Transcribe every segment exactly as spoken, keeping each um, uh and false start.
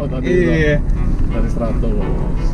loh tadi. Iya. Dari seratus.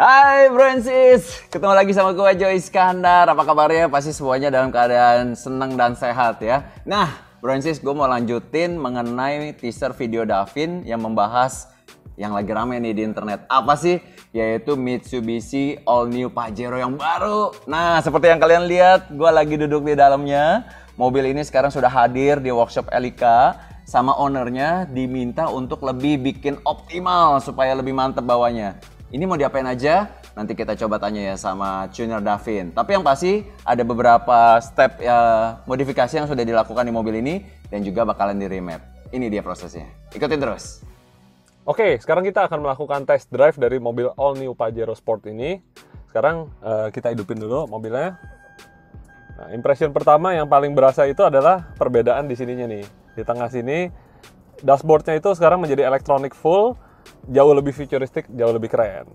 Hai Francis, ketemu lagi sama gue Joyce Iskandar. Apa kabarnya? Pasti semuanya dalam keadaan senang dan sehat ya. Nah, Francis, gue mau lanjutin mengenai teaser video Davin yang membahas yang lagi rame nih di internet. Apa sih? Yaitu Mitsubishi All New Pajero yang baru. Nah, seperti yang kalian lihat, gue lagi duduk di dalamnya. Mobil ini sekarang sudah hadir di workshop Elika. Sama ownernya diminta untuk lebih bikin optimal supaya lebih mantep bawahnya. Ini mau diapain aja? Nanti kita coba tanya ya sama Junior Davin. Tapi yang pasti ada beberapa step ya, modifikasi yang sudah dilakukan di mobil ini dan juga bakalan di remap. Ini dia prosesnya. Ikutin terus. Oke, sekarang kita akan melakukan test drive dari mobil All New Pajero Sport ini. Sekarang uh, kita hidupin dulu mobilnya. Nah, impression pertama yang paling berasa itu adalah perbedaan di sininya nih. Di tengah sini, dashboardnya itu sekarang menjadi electronic full. Jauh lebih futuristik, jauh lebih keren.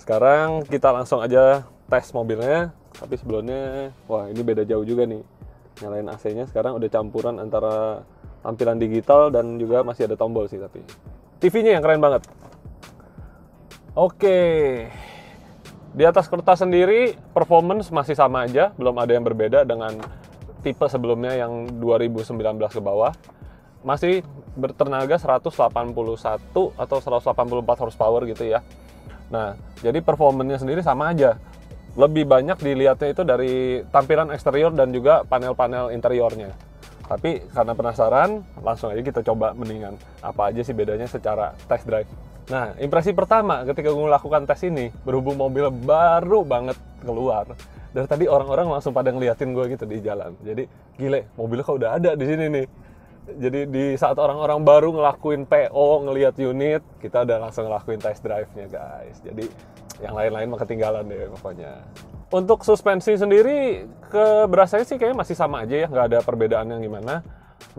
Sekarang kita langsung aja tes mobilnya. Tapi sebelumnya, wah ini beda jauh juga nih. Nyalain A C-nya sekarang udah campuran antara tampilan digital dan juga masih ada tombol sih tapi. T V-nya yang keren banget. Oke. Di atas kertas sendiri, performance masih sama aja. Belum ada yang berbeda dengan tipe sebelumnya yang dua ribu sembilan belas ke bawah. Masih bertenaga seratus delapan puluh satu atau seratus delapan puluh empat horsepower gitu ya. Nah, jadi performanya sendiri sama aja. Lebih banyak dilihatnya itu dari tampilan eksterior dan juga panel-panel interiornya. Tapi karena penasaran, langsung aja kita coba mendingan. Apa aja sih bedanya secara test drive. Nah, impresi pertama ketika gue melakukan tes ini, berhubung mobil baru banget keluar. Dari tadi orang-orang langsung pada ngeliatin gue gitu di jalan. Jadi, gile, mobilnya kok udah ada di sini nih. Jadi di saat orang-orang baru ngelakuin P O, ngelihat unit, kita udah langsung ngelakuin test drive-nya guys. Jadi yang lain-lain mah ketinggalan deh pokoknya. Untuk suspensi sendiri, keberasanya sih kayaknya masih sama aja ya, nggak ada perbedaan yang gimana.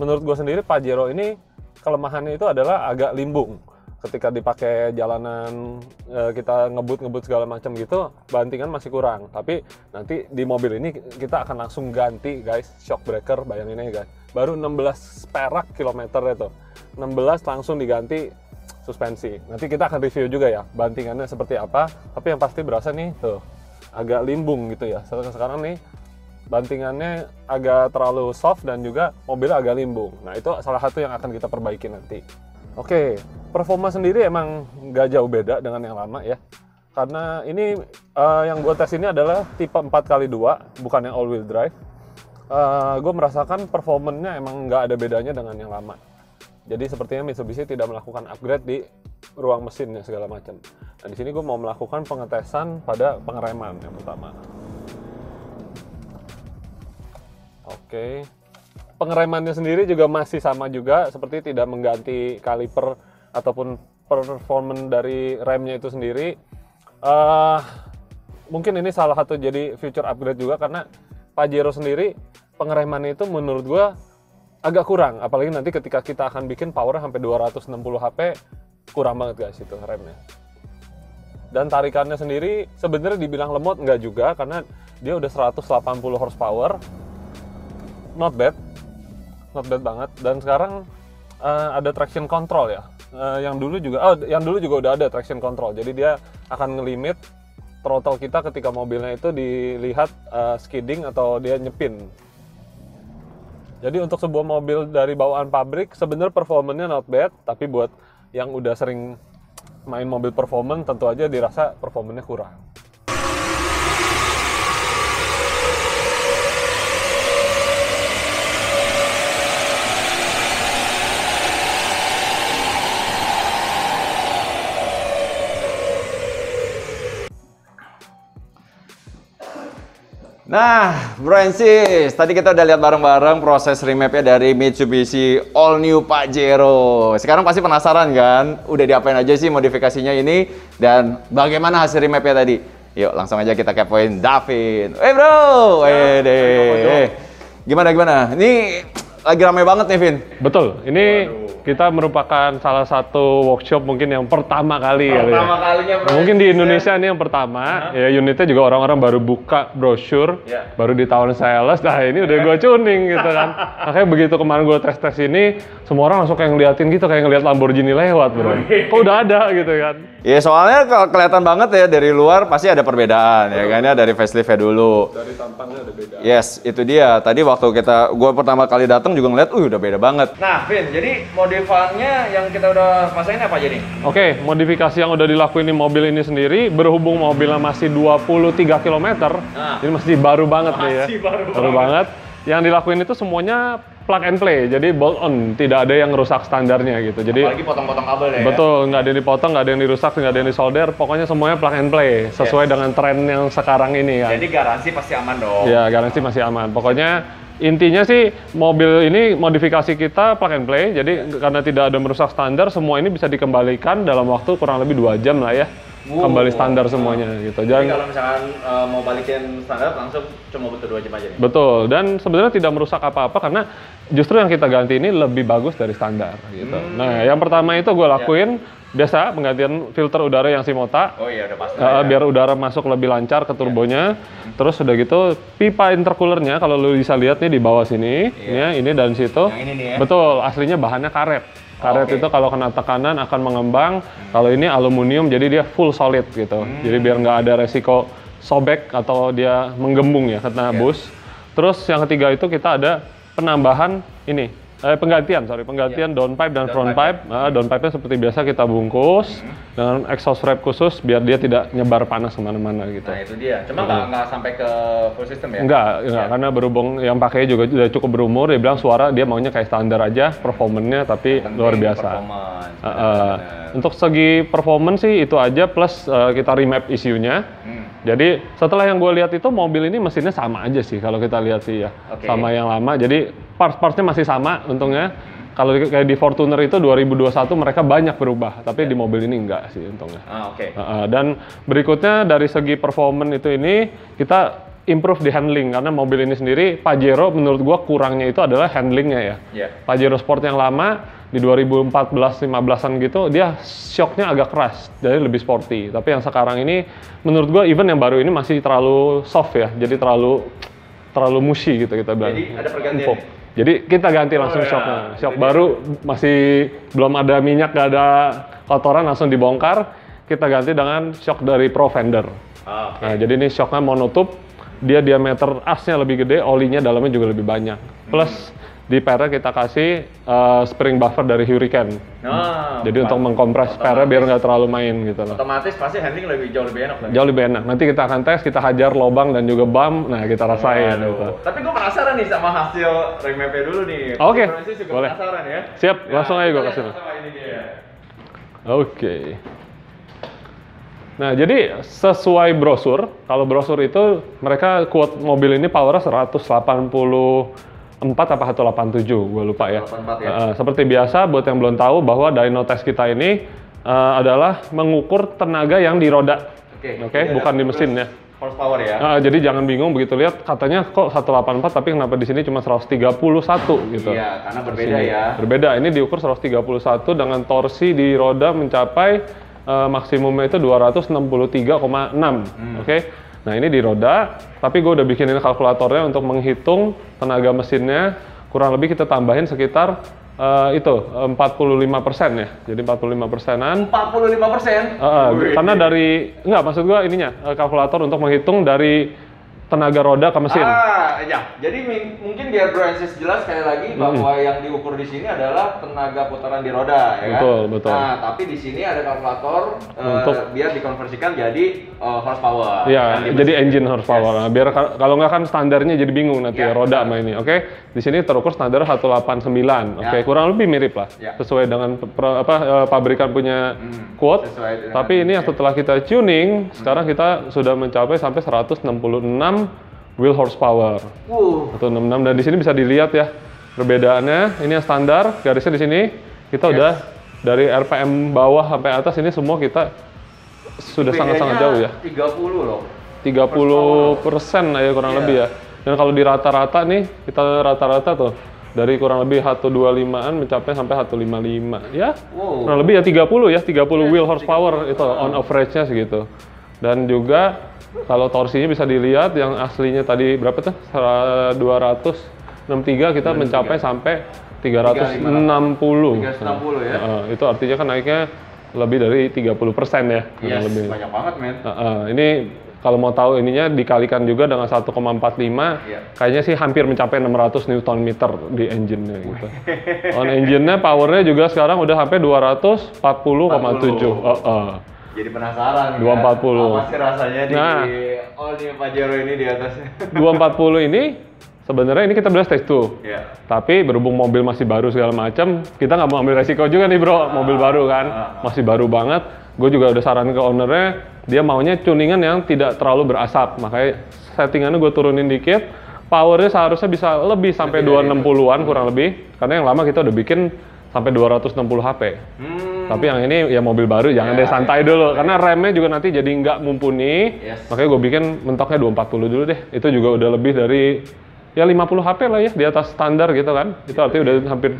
Menurut gue sendiri Pajero ini kelemahannya itu adalah agak limbung. Ketika dipakai jalanan kita ngebut-ngebut segala macam gitu, bantingan masih kurang. Tapi nanti di mobil ini kita akan langsung ganti guys, shock breaker, bayangin aja guys. Baru enam belas perak kilometer itu, enam belas langsung diganti suspensi. Nanti kita akan review juga ya, bantingannya seperti apa. Tapi yang pasti berasa nih tuh, agak limbung gitu ya. Sekarang nih bantingannya agak terlalu soft dan juga mobilnya agak limbung. Nah itu salah satu yang akan kita perbaiki nanti. Oke, performa sendiri emang nggak jauh beda dengan yang lama ya. Karena ini uh, yang gue tes ini adalah tipe empat kali dua, bukan yang all-wheel drive. Uh, gue merasakan performanya emang nggak ada bedanya dengan yang lama. Jadi sepertinya Mitsubishi tidak melakukan upgrade di ruang mesinnya segala macam. Nah di sini gue mau melakukan pengetesan pada pengereman yang pertama. Oke. Pengeremannya sendiri juga masih sama juga, seperti tidak mengganti kaliper ataupun performan dari remnya itu sendiri. Uh, mungkin ini salah satu jadi future upgrade juga karena Pajero sendiri pengeremannya itu menurut gue agak kurang. Apalagi nanti ketika kita akan bikin power sampai dua ratus enam puluh HP, kurang banget guys itu remnya. Dan tarikannya sendiri sebenarnya dibilang lemot nggak juga karena dia udah seratus delapan puluh horsepower. Not bad. Not bad banget, dan sekarang uh, ada traction control ya, uh, yang dulu juga, oh, yang dulu juga udah ada traction control, jadi dia akan ngelimit throttle kita ketika mobilnya itu dilihat uh, skidding atau dia nyepin. Jadi untuk sebuah mobil dari bawaan pabrik, sebenarnya performanya not bad, tapi buat yang udah sering main mobil performance, tentu aja dirasa performanya kurang. Nah, Francis, tadi kita udah lihat bareng-bareng proses remap-nya dari Mitsubishi All New Pajero. Sekarang pasti penasaran kan, udah diapain aja sih modifikasinya ini dan bagaimana hasil remap-nya tadi? Yuk, langsung aja kita kepoin Davin. Eh hey, bro, eh hey, Gimana gimana? Ini lagi ramai banget nih, Vin. Betul. Ini Waduh. kita merupakan salah satu workshop mungkin yang pertama kali. Pertama kali ya. kalinya. Mungkin di Indonesia ini yang pertama. Nah. Ya unitnya juga orang-orang baru buka brosur, ya. baru ditawarin sales. Nah ini udah gue tuning gitu kan. Makanya begitu kemarin gue tes tes ini, semua orang langsung kayak ngeliatin gitu, kayak ngeliat Lamborghini lewat, bro. Kok udah ada gitu kan? Ya soalnya kalau kelihatan banget ya dari luar pasti ada perbedaan. Betul. Ya kan ya dari facelift-nya dulu. Dari tampangnya ada beda. Yes, itu dia. Tadi waktu kita, gue pertama kali datang juga ngeliat, uh udah beda banget. Nah, Vin, jadi modifannya yang kita udah pasain apa jadi? Oke, okay, modifikasi yang udah dilakuin di mobil ini sendiri, berhubung mobilnya masih dua puluh tiga kilometer, nah. jadi masih baru banget masih nih ya. baru, baru banget. Yang dilakuin itu semuanya plug and play, jadi bolt on, tidak ada yang rusak standarnya gitu. Jadi apalagi potong-potong kabel ya. Betul, nggak ada yang dipotong, nggak ada yang dirusak, nggak ada yang disolder, pokoknya semuanya plug and play sesuai yes. dengan tren yang sekarang ini kan. Jadi garansi pasti aman dong. Iya, garansi masih aman. Pokoknya intinya sih mobil ini modifikasi kita plug and play, jadi ya. karena tidak ada merusak standar, semua ini bisa dikembalikan dalam waktu kurang lebih dua jam lah ya. Wow. Kembali standar semuanya wow. gitu. Jadi kalau misalkan uh, mau balikin standar langsung cuma butuh dua jam aja nih? Betul, dan sebenarnya tidak merusak apa-apa karena justru yang kita ganti ini lebih bagus dari standar gitu. Hmm. Nah yang pertama itu gue lakuin ya. biasa penggantian filter udara yang Simota. Oh iya udah pasti. Uh, ya. Biar udara masuk lebih lancar ke turbonya. Yeah. Terus udah gitu pipa intercoolernya kalau lu bisa lihat nih di bawah sini, yeah. ya, ini dan situ. Yang ini nih ya. Betul, aslinya bahannya karet. Karet oh, okay. itu kalau kena tekanan akan mengembang. Hmm. Kalau ini aluminium jadi dia full solid gitu. Hmm. Jadi biar nggak ada resiko sobek atau dia menggembung ya kena yeah. bus. Terus yang ketiga itu kita ada penambahan ini. Eh, penggantian, sorry, penggantian yeah. downpipe dan down front pipe. pipe. Nah, downpipe-nya seperti biasa kita bungkus mm-hmm. dengan exhaust wrap khusus biar dia tidak nyebar panas kemana-mana gitu. Nah itu dia, cuma nggak mm-hmm. sampai ke full system ya? Nggak, yeah. karena berhubung yang pakainya juga sudah cukup berumur, dia bilang suara dia maunya kayak standar aja, performanya tapi Tenting luar biasa. Uh, uh, untuk segi performance sih itu aja, plus uh, kita remap isunya. Mm. Jadi setelah yang gue lihat itu mobil ini mesinnya sama aja sih kalau kita lihat sih ya, okay. sama yang lama. Jadi parts-partsnya masih sama untungnya. Kalau kayak di Fortuner itu dua ribu dua puluh satu mereka banyak berubah, tapi yeah. di mobil ini enggak sih untungnya. Ah, oke. Okay. Uh, dan berikutnya dari segi performance itu ini kita improve di handling karena mobil ini sendiri Pajero menurut gua kurangnya itu adalah handlingnya ya. Yeah. Pajero Sport yang lama di dua ribu empat belas lima belasan gitu dia shocknya agak keras, jadi lebih sporty. Tapi yang sekarang ini menurut gua even yang baru ini masih terlalu soft ya, jadi terlalu terlalu mushy gitu kita bilang. Jadi ada pergantian. Jadi kita ganti langsung oh, shocknya. Ya. Shock jadi, baru masih belum ada minyak, nggak ada kotoran langsung dibongkar. Kita ganti dengan shock dari Pro Vendor. Oh, okay. Nah, jadi ini shocknya monotube, dia diameter asnya lebih gede, olinya dalamnya juga lebih banyak. Plus hmm. di pernya kita kasih uh, spring buffer dari Hurricane. Oh, jadi bukan. untuk mengkompres pernya biar nggak terlalu main gitu loh. Otomatis pasti handling lebih jauh lebih enak. Lagi. Jauh lebih enak. Nanti kita akan tes, kita hajar lobang dan juga bump. Nah kita rasain. Aduh. Gitu. Tapi gue penasaran nih sama hasil remap-nya dulu nih. Oke. Okay. Boleh. Penasaran ya. Siap. Nah, langsung aja gue kasih. Oke. Okay. Nah jadi sesuai brosur, kalau brosur itu mereka quote mobil ini powernya seratus delapan puluh empat apa seratus delapan puluh tujuh, gue lupa ya. ya. Uh, seperti biasa buat yang belum tahu bahwa dyno test kita ini uh, adalah mengukur tenaga yang di roda, oke, okay. okay? bukan di mesin ya. Horsepower ya. Nah, jadi jangan bingung begitu lihat katanya kok seratus delapan puluh empat tapi kenapa di sini cuma seratus tiga puluh satu gitu. Iya, karena berbeda ya. Berbeda, ini diukur seratus tiga puluh satu dengan torsi di roda mencapai Uh, maksimumnya itu dua ratus enam puluh tiga koma enam, hmm. oke? Okay? Nah ini di roda, tapi gue udah bikinin kalkulatornya untuk menghitung tenaga mesinnya. Kurang lebih kita tambahin sekitar uh, itu empat puluh lima persen ya, jadi empat puluh lima persenan. empat puluh lima persen? Uh, karena dari enggak maksud gue ininya kalkulator untuk menghitung dari tenaga roda ke mesin. Ah, ya. Jadi mungkin biar Bro Ensis jelas sekali lagi bahwa hmm. yang diukur di sini adalah tenaga putaran di roda, ya kan? Betul, betul. Nah, tapi di sini ada kalkulator untuk uh, biar dikonversikan jadi uh, horsepower. Iya, jadi engine horsepower. Yes. Nah, biar kalau nggak kan standarnya jadi bingung nanti ya, ya roda sama ini, oke? Okay? Di sini terukur standar seratus delapan puluh sembilan, ya. oke? Okay? Kurang lebih mirip lah, ya. sesuai dengan apa pabrikan punya hmm. quote. Tapi ini yang setelah kita tuning, hmm. sekarang kita sudah mencapai sampai seratus enam puluh enam wheel horsepower. Uh. seratus enam puluh enam dan di sini bisa dilihat ya perbedaannya. Ini yang standar, garisnya di sini kita yes. udah dari R P M bawah sampai atas ini semua kita sudah sangat-sangat jauh ya. tiga puluh loh. tiga puluh persen aja kurang yeah. lebih ya. Dan kalau di rata-rata nih, kita rata-rata tuh dari kurang lebih seratus dua puluh lima-an mencapai sampai seratus lima puluh lima ya. Wow. Kurang lebih ya tiga puluh ya, tiga puluh wheel horsepower itu on average-nya segitu. Dan juga kalau torsinya bisa dilihat yang aslinya tadi berapa tuh? dua ratus enam puluh tiga kita mencapai sampai tiga ratus enam puluh. tiga ratus enam puluh ya. Uh, itu artinya kan naiknya lebih dari tiga puluh persen ya. Iya, yes, banyak banget, men. Uh, uh, ini kalau mau tahu ininya dikalikan juga dengan satu koma empat lima, yeah. Kayaknya sih hampir mencapai enam ratus newton meter di engine-nya gitu. On engine-nya power-nya juga sekarang udah sampai dua ratus empat puluh koma tujuh. Uh, uh. Jadi penasaran dua ratus empat puluh. Kan? Apa sih rasanya di nah, all new Pajero ini di atasnya? dua ratus empat puluh ini sebenarnya ini kita belas test tuh, yeah. Tapi berhubung mobil masih baru segala macam, kita nggak mau ambil resiko juga nih bro, ah, mobil baru kan, ah, ah. masih baru banget. Gue juga udah saran ke ownernya, dia maunya tuningan yang tidak terlalu berasap, makanya settingannya gue turunin dikit. Powernya seharusnya bisa lebih sampai dua ratus enam puluhan kurang lebih, karena yang lama kita udah bikin sampai dua ratus enam puluh HP. Hmm. Tapi yang ini ya mobil baru, jangan yeah, deh santai yeah, dulu. Yeah. Karena remnya juga nanti jadi nggak mumpuni, yes. Makanya gue bikin mentoknya dua ratus empat puluh dulu deh. Itu juga udah lebih dari ya lima puluh HP lah ya, di atas standar gitu kan. Itu artinya udah hampir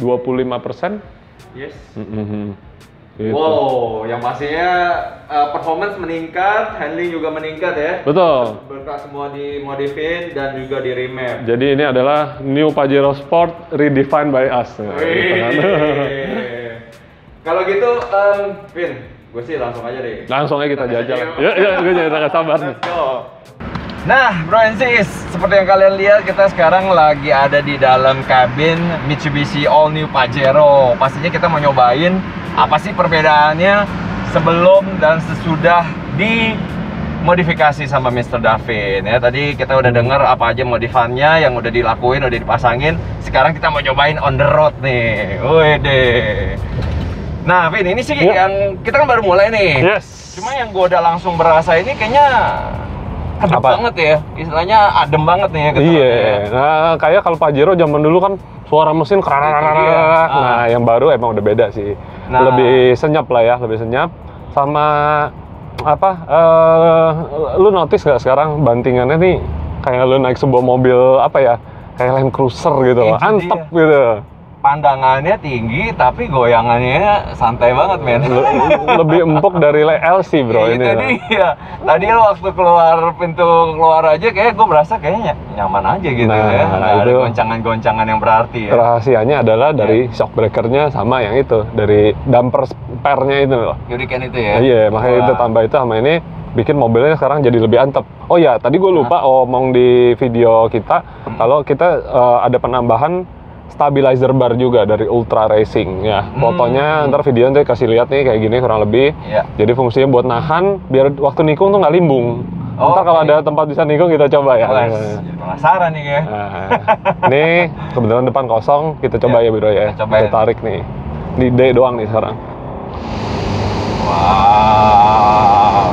dua puluh lima persen. Yes. Mm-hmm. Gitu. Wow, yang pastinya uh, performance meningkat, handling juga meningkat ya. Betul. Berkas semua dimodifin dan juga di remap. Jadi ini adalah new Pajero Sport redefined by us. Kalau gitu, um, Vin, gue sih langsung aja deh. Langsung aja kita jajal. Ya, ya, gue jadi tak sabar nih. Nah, Bro Ensis, seperti yang kalian lihat, kita sekarang lagi ada di dalam kabin Mitsubishi All New Pajero. Pastinya kita mau nyobain apa sih perbedaannya sebelum dan sesudah dimodifikasi sama mister Davin. Ya, tadi kita udah dengar apa aja modifannya yang udah dilakuin, udah dipasangin. Sekarang kita mau nyobain on the road nih. Wede. Nah, Vin, ini sih yep. yang kita kan baru mulai nih. Yes. Cuma yang gue udah langsung berasa ini kayaknya adem banget ya, istilahnya adem banget nih ya. Iya, ya. Nah kayak kalau Pajero zaman dulu kan suara mesin kerana, iya. Nah ah. yang baru emang udah beda sih, nah. lebih senyap lah ya, lebih senyap. Sama apa, uh, lu notice gak sekarang bantingannya nih kayak lu naik sebuah mobil apa ya, kayak Land Cruiser gitu, eh, antep iya. gitu. Pandangannya tinggi tapi goyangannya santai banget men. Lebih empuk dari L C bro ini. Tadi ya, tadi waktu keluar pintu keluar aja kayak gue berasa kayaknya nyaman aja gitu nah, ya. Nah, ada goncangan-goncangan yang berarti ya. Rahasianya adalah dari yeah. shock breakernya sama yang itu, dari damper sparenya itu loh. Hurricane itu ya. Iya, yeah, makanya wow. itu tambah itu sama ini bikin mobilnya sekarang jadi lebih antep. Oh ya, tadi gue lupa nah. omong di video kita hmm. kalau kita uh, ada penambahan stabilizer bar juga dari Ultra Racing ya. Fotonya hmm. ntar video nanti kasih lihat nih kayak gini kurang lebih. Ya. Jadi fungsinya buat nahan biar waktu nikung tuh nggak limbung. Oh, ntar okay. kalau ada tempat bisa nikung kita coba ya. Nah, jadi penasaran nih ya. Nah, ini kebetulan depan kosong kita coba ya, ya bro ya. Kita, kita tarik nih. Di D doang nih sekarang. Wow.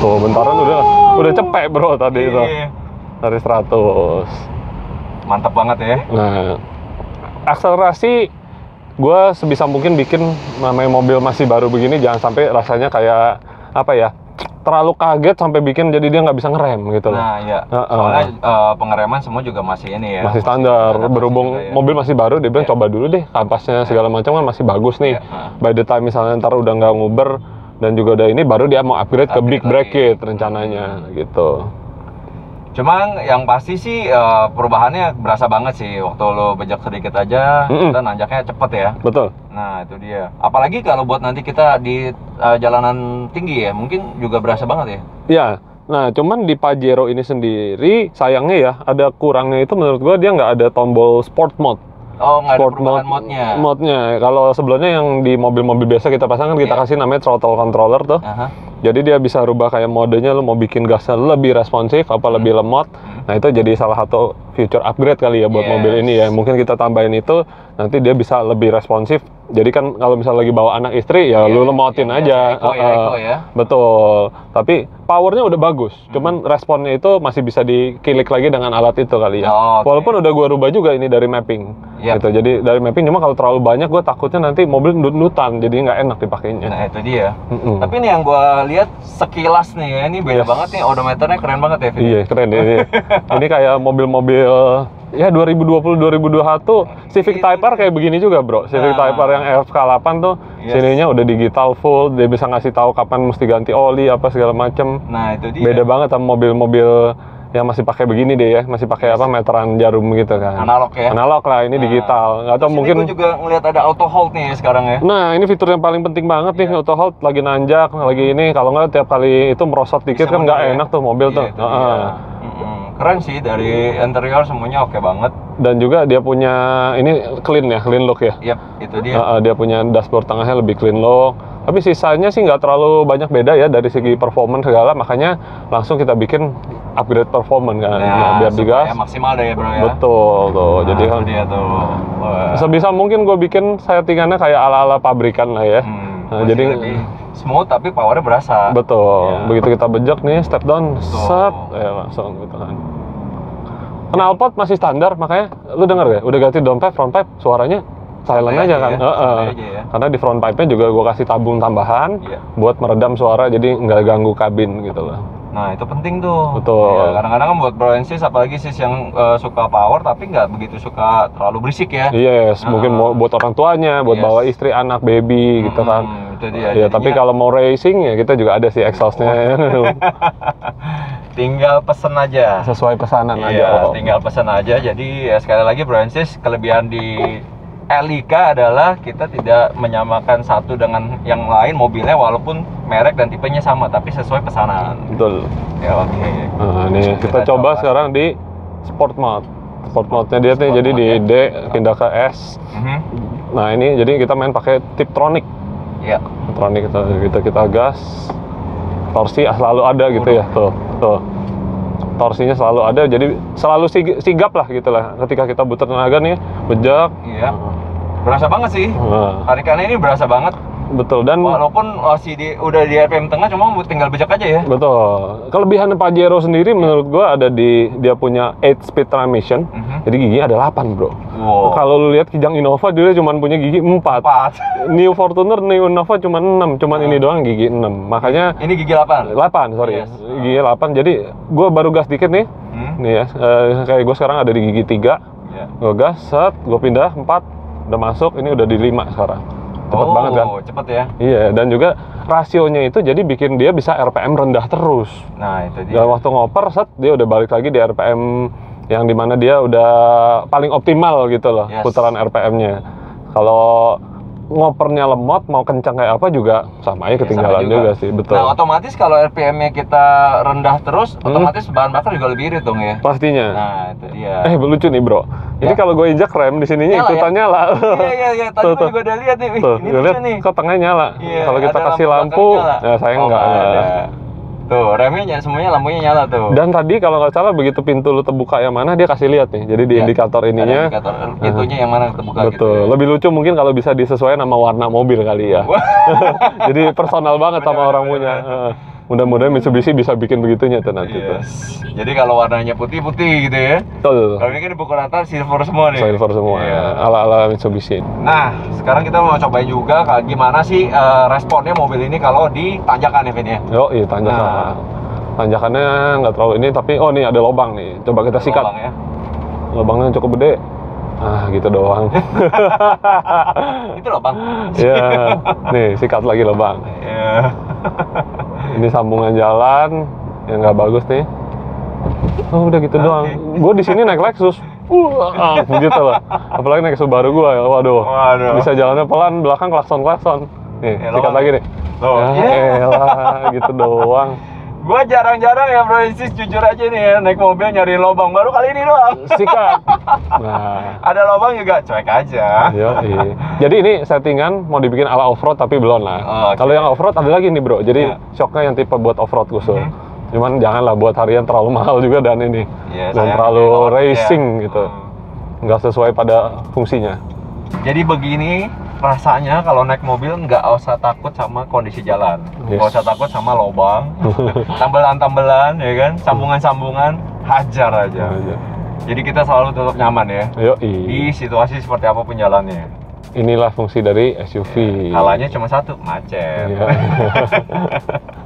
Tuh bentaran oh. udah udah cepet bro tadi itu. Dari seratus. Mantap banget ya. Nah, akselerasi gue sebisa mungkin bikin namanya mobil masih baru begini jangan sampai rasanya kayak apa ya, terlalu kaget sampai bikin jadi dia nggak bisa ngerem gitu. Nah iya. Uh, Soalnya uh, pengereman semua juga masih ini ya. Masih standar. Masih, berhubung masih ya. mobil masih baru, dia bilang yeah. coba dulu deh kampasnya yeah. segala macam kan masih bagus nih. Yeah. By the time misalnya ntar udah nggak nguber dan juga udah ini baru dia mau upgrade, upgrade ke big bracket rencananya hmm. gitu. Cuman yang pasti sih uh, perubahannya berasa banget sih. Waktu lo bejak sedikit aja, mm-mm. kita nanjaknya cepet ya. Betul. Nah itu dia. Apalagi kalau buat nanti kita di uh, jalanan tinggi ya, mungkin juga berasa banget ya. Iya. Nah cuman di Pajero ini sendiri, sayangnya ya, ada kurangnya itu menurut gua dia nggak ada tombol sport mode. Oh, nggak ada perubahan mode-nya. Mode-nya. Kalau sebelumnya yang di mobil-mobil biasa kita pasang kan kita yeah. kasih namanya throttle controller tuh. Uh-huh. Jadi dia bisa rubah kayak modenya, lo mau bikin gasnya lebih responsif, apa lebih lemot. Nah itu jadi salah satu future upgrade kali ya buat yes. mobil ini ya. Mungkin kita tambahin itu, nanti dia bisa lebih responsif Jadi kan kalau misalnya lagi bawa anak istri ya, yeah, lu lemotin yeah, aja. Yeah, eco, uh, ya, eco, ya. Betul. Tapi powernya udah bagus. Hmm. Cuman responnya itu masih bisa dikilik lagi dengan alat itu kali ya. Oh, okay. Walaupun udah gua rubah juga ini dari mapping. Yep. Gitu. Jadi dari mapping, cuma kalau terlalu banyak gua takutnya nanti mobil nut-nutan, jadi nggak enak dipakainya. Nah itu dia. Mm-mm. Tapi ini yang gua lihat sekilas nih ya, ini beda yes. banget nih odometernya, keren banget ya. Iya yeah, keren. Ini. Ini kayak mobil-mobil ya dua ribu dua puluh dua ribu dua puluh satu Civic Type R kayak begini juga, Bro. Civic nah. Type R yang F K delapan tuh yes. sininya udah digital full, dia bisa ngasih tahu kapan mesti ganti oli apa segala macem. Nah, itu dia. Beda banget sama mobil-mobil yang masih pakai begini deh ya, masih pakai yes. apa meteran jarum gitu kan. Analog ya. Analog lah, ini nah. digital. Atau mungkin gue juga ngelihat ada auto hold nih sekarang ya. Nah, ini fitur yang paling penting banget yeah. nih, auto hold lagi nanjak, lagi ini kalau nggak tiap kali itu merosot dikit bisa kan nggak ya. enak tuh mobil yeah, tuh. Itu uh-uh. Keren sih, dari interior semuanya oke banget. Dan juga dia punya, ini clean ya, clean look ya? Yap, itu dia. Uh, dia punya dashboard tengahnya lebih clean look. Tapi sisanya sih nggak terlalu banyak beda ya dari segi performance segala, makanya langsung kita bikin upgrade performance kan. Nah, biar digas. Ya, maksimal deh ya bro ya? Betul tuh. Nah, jadi kan dia tuh. Wah. Sebisa mungkin gue bikin settingannya kayak ala-ala pabrikan lah ya. Hmm, nah, jadi lebih smooth tapi powernya berasa. Betul. Ya. Begitu kita bejek nih, step down, betul. set, ya langsung gitu kan. Knalpot masih standar, makanya lu denger ya, udah ganti downpipe, front pipe, suaranya silent aja, aja kan. Ya. E -e. Aja ya. Karena di front pipe-nya juga gua kasih tabung tambahan ya. buat meredam suara, jadi nggak ganggu kabin gitu loh. Nah itu penting tuh. Betul. Kadang-kadang ya, buat bro and sis, apalagi sis yang uh, suka power tapi nggak begitu suka terlalu berisik ya. Yes, nah. mungkin buat orang tuanya, buat yes. bawa istri, anak, baby hmm, gitu kan. Itu dia. Ya tapi kalau mau racing ya kita juga ada sih exhaust-nya. Oh. Tinggal pesan aja. Sesuai pesanan iya, aja. Tinggal pesan aja. Jadi ya, sekali lagi bro and sis, kelebihan di Elika adalah kita tidak menyamakan satu dengan yang lain mobilnya, walaupun merek dan tipenya sama, tapi sesuai pesanan. Betul. Ya oke. Okay. Nah, ini kita, kita coba, coba sekarang di Sport Mode. Sport Mode-nya dia nih, jadi di D pindah ke S. Uh-huh. Nah ini jadi kita main pakai Tiptronic. Iya. Yeah. Tiptronic kita, kita kita gas. Torsi selalu ada gitu ya, tuh, tuh. Torsinya selalu ada, jadi selalu sigap lah gitu lah. Ketika kita butuh tenaga nih, bejak. Iya. Berasa banget sih. Nah. Tarikannya ini berasa banget. Betul, dan walaupun masih di, udah di R P M tengah, cuma tinggal bejak aja ya. Betul. Kelebihan Pajero sendiri menurut gua ada di dia punya eight speed transmission. Mm -hmm. Jadi giginya ada delapan, Bro. Wow. Kalau lu lihat Kijang Innova dia cuma punya gigi empat. New Fortuner, New Innova cuma enam, cuman oh. ini doang gigi enam. Makanya ini gigi delapan. delapan, sorry. Yes. Gigi delapan. Jadi gua baru gas dikit nih. Hmm? Nih ya. Uh, kayak gua sekarang ada di gigi tiga. Yeah. Gua gas, set, gua pindah empat, udah masuk, ini udah di lima sekarang. Cepet oh, banget kan? Cepet ya? Iya, dan juga rasionya itu jadi bikin dia bisa R P M rendah terus. Nah itu dia. Dan waktu ngoper, set, dia udah balik lagi di R P M yang dimana dia udah paling optimal gitu loh, yes. putaran R P M-nya. Kalau ngopernya lemot, mau kencang kayak apa juga sama aja, ketinggalan ya, sama juga. juga sih, betul. Nah otomatis kalau R P M-nya kita rendah terus, hmm. otomatis bahan bakar juga lebih irit dong ya? Pastinya. Nah itu dia. Eh lucu nih bro. Jadi ya. kalau gue injak rem di sininya nyala, ikutan ya? nyala. Iya iya iya. Tadi gue juga udah lihat nih. Tuh, ini lihat nih. Kok tengahnya nyala? Ya, kalau kita kasih lampu, lampu ya saya oh, enggak. Ada. Tuh, remnya semuanya lampunya nyala tuh. Dan tadi kalau nggak salah begitu pintu lu terbuka yang mana dia kasih lihat nih. Jadi di ya, indikator ininya. Indikator pintunya uh, yang mana terbuka. Betul. Gitu ya. Lebih lucu mungkin kalau bisa disesuaikan sama warna mobil kali ya. Jadi personal banget bener, sama bener, orang bener. punya. Uh, Mudah-mudahan Mitsubishi bisa bikin begitunya tuh nanti. Yes. Tuh. Jadi kalau warnanya putih-putih gitu ya. Betul. Kalau ini kan di buku rata silver semua nih. Silver semua yeah. ya. Ala-ala Mitsubishi. Nah, sekarang kita mau cobain juga gimana sih uh, responnya mobil ini kalau di tanjakan ya, Vin ya. Yo, iya tanjakan. Nah. Tanjakannya nggak terlalu ini, tapi oh nih ada lubang nih. Coba kita ada sikat. Lubang ya. Lubangnya cukup gede. Ah, gitu doang. Itu lubang. Iya. Yeah. Nih, sikat lagi lubang. Iya. Yeah. Ini sambungan jalan yang nggak bagus nih. Oh udah gitu okay. doang. Gue di sini naik Lexus, uh, gitu lah. Apalagi naik Subaru gue, waduh. Waduh. Bisa jalannya pelan, belakang klakson klakson. Nih, eh, sikat lagi nih. Loh. Ya, elah, gitu doang. Gue jarang-jarang ya bro, jujur aja nih ya, naik mobil nyari lubang, baru kali ini doang. Sikat. Nah. Ada lubang juga, cuek aja. Yoi. Jadi ini settingan mau dibikin ala off-road tapi belum lah. Oh, okay. Kalau yang off-road ada lagi nih bro, jadi yeah. shocknya yang tipe buat off-road khusus. Mm -hmm. Cuman janganlah buat harian terlalu mahal juga dan ini. Yeah, dan terlalu racing ya. gitu. Nggak sesuai pada fungsinya. Jadi begini rasanya kalau naik mobil nggak usah takut sama kondisi jalan, nggak yes. usah takut sama lobang, tambelan-tambelan, ya kan, sambungan-sambungan, hajar aja. Hajar. Jadi kita selalu tetap nyaman ya. Yoi. Di situasi seperti apapun jalannya. Inilah fungsi dari S U V. Halanya cuma satu, macet. Iya.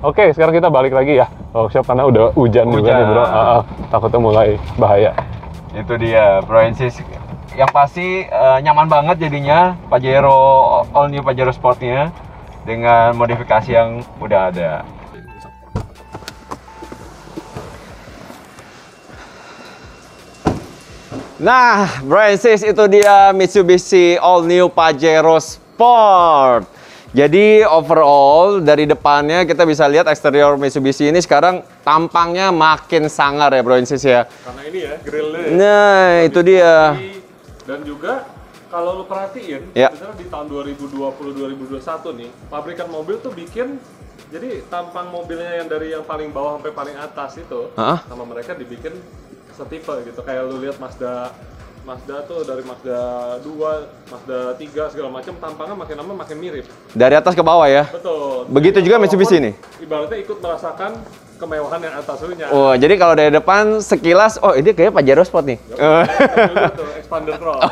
Oke, sekarang kita balik lagi ya workshop karena udah hujan, hujan. juga nih bro. Ah, ah, takutnya mulai bahaya. Itu dia, Proensis. Yang pasti uh, nyaman banget jadinya Pajero, all new Pajero Sportnya dengan modifikasi yang udah ada. Nah, Proensis, itu dia Mitsubishi all new Pajero Sport. Jadi overall dari depannya kita bisa lihat eksterior Mitsubishi ini sekarang tampangnya makin sangar ya Proensis ya. Karena ini ya grillnya. Ya. Nah, lebih itu dia. Lebih. Dan juga kalau lo perhatiin, ya. Sebenarnya di tahun dua ribu dua puluh dua ribu dua puluh satu nih, pabrikan mobil tuh bikin jadi tampang mobilnya yang dari yang paling bawah sampai paling atas itu, uh-huh. sama mereka dibikin setipe gitu. Kayak lo lihat Mazda, Mazda tuh dari Mazda dua, Mazda tiga segala macam tampangnya makin lama makin mirip. Dari atas ke bawah ya. Betul. Begitu jadi juga Mitsubishi ini. Ibaratnya ikut merasakan kemewahan yang atas dulunya. Oh, jadi kalau dari depan sekilas, oh ini kayaknya Pajero Sport nih. Ya, Expander Cross.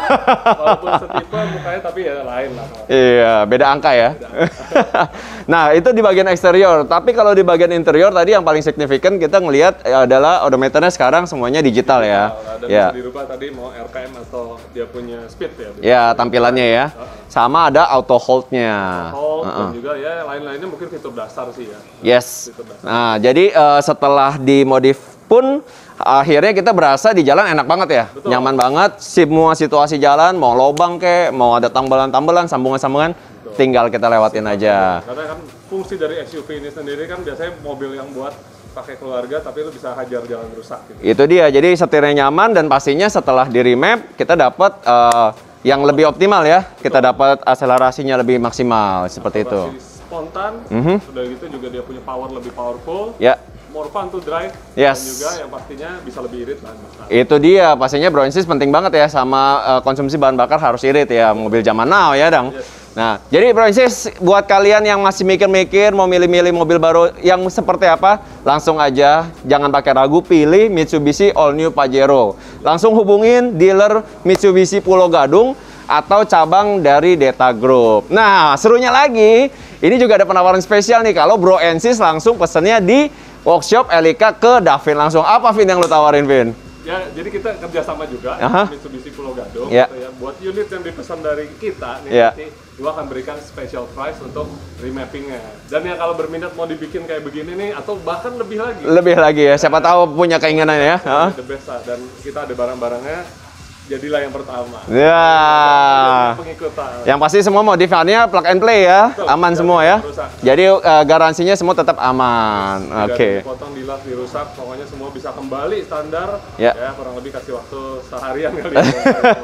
Walaupun setipe mukanya tapi ya lain lah. Iya, beda angka ya. Beda angka. Nah, itu di bagian eksterior. Tapi kalau di bagian interior tadi yang paling signifikan kita ngelihat adalah odometernya sekarang semuanya digital, digital ya. Dan ya. Bisa dirubah tadi mau R P M atau dia punya speed ya. Ya, tampilannya ya. Sama ada auto hold-nya. Hold, uh -uh. dan juga ya lain-lainnya mungkin fitur dasar sih ya. Yes. Nah, jadi Uh, setelah dimodif pun akhirnya kita berasa di jalan enak banget ya. Betul. Nyaman banget, semua situasi jalan mau lobang kek, mau ada tambelan-tambelan, sambungan-sambungan tinggal kita lewatin Sipang aja. Ya. Karena kan fungsi dari S U V ini sendiri kan biasanya mobil yang buat pakai keluarga tapi itu bisa hajar jalan rusak gitu. Itu dia, jadi setirnya nyaman dan pastinya setelah di remap kita dapat uh, yang lebih optimal ya. Betul. Kita dapat akselerasinya lebih maksimal seperti Akselerasi itu. Spontan, mm-hmm. udah gitu juga dia punya power lebih powerful, yeah. more fun to drive, yes. dan juga yang pastinya bisa lebih irit bahan bakar. Itu dia, pastinya Proensis penting banget ya sama uh, konsumsi bahan bakar harus irit ya, mobil zaman now ya dong. Yes. Nah, jadi Proensis buat kalian yang masih mikir-mikir mau milih-milih mobil baru yang seperti apa, langsung aja, jangan pakai ragu, pilih Mitsubishi all new Pajero. Langsung hubungin dealer Mitsubishi Pulau Gadung atau cabang dari Deta Group. Nah, serunya lagi, ini juga ada penawaran spesial nih kalau Bro Ensis langsung pesennya di workshop Elika ke Davin langsung. Apa Vin yang lo tawarin, Vin? Ya, jadi kita kerjasama juga uh-huh. Mitsubishi Pulau Gadung yeah. gitu ya. Buat unit yang dipesan dari kita nih yeah. nanti gua akan berikan special price untuk remappingnya. Dan ya kalau berminat mau dibikin kayak begini nih atau bahkan lebih lagi. Lebih lagi ya. Siapa tahu punya keinginan ya. Uh-huh. The best lah. Dan kita ada barang-barangnya. Jadilah yang pertama. Ya. Pengikutan. Yang pasti semua modifannya plug and play ya, betul, aman semua ya. Rusak. Jadi uh, garansinya semua tetap aman. Oke. Okay. Dipotong, dilas, dirusak, pokoknya semua bisa kembali standar. Ya. Ya kurang lebih kasih waktu seharian kali. Oke,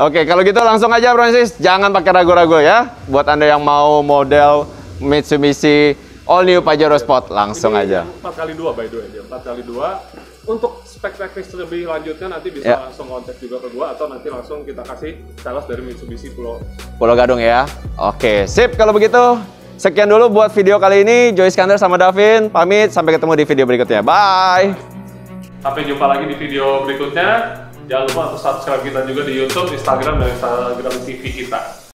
okay, kalau gitu langsung aja Proensis, jangan pakai ragu-ragu ya. Buat anda yang mau model Mitsubishi all new Pajero Sport langsung ini aja. empat kali dua by the way, empat kali dua. Untuk spek-spek lebih lanjutnya nanti bisa yeah. langsung kontak juga ke gua atau nanti langsung kita kasih sales dari Mitsubishi Pulau Pulau Gadung ya. Oke, sip kalau begitu. Sekian dulu buat video kali ini. Joyce Iskandar sama Davin pamit, sampai ketemu di video berikutnya. Bye. Sampai jumpa lagi di video berikutnya. Jangan lupa untuk subscribe kita juga di YouTube, Instagram dan Instagram T V kita.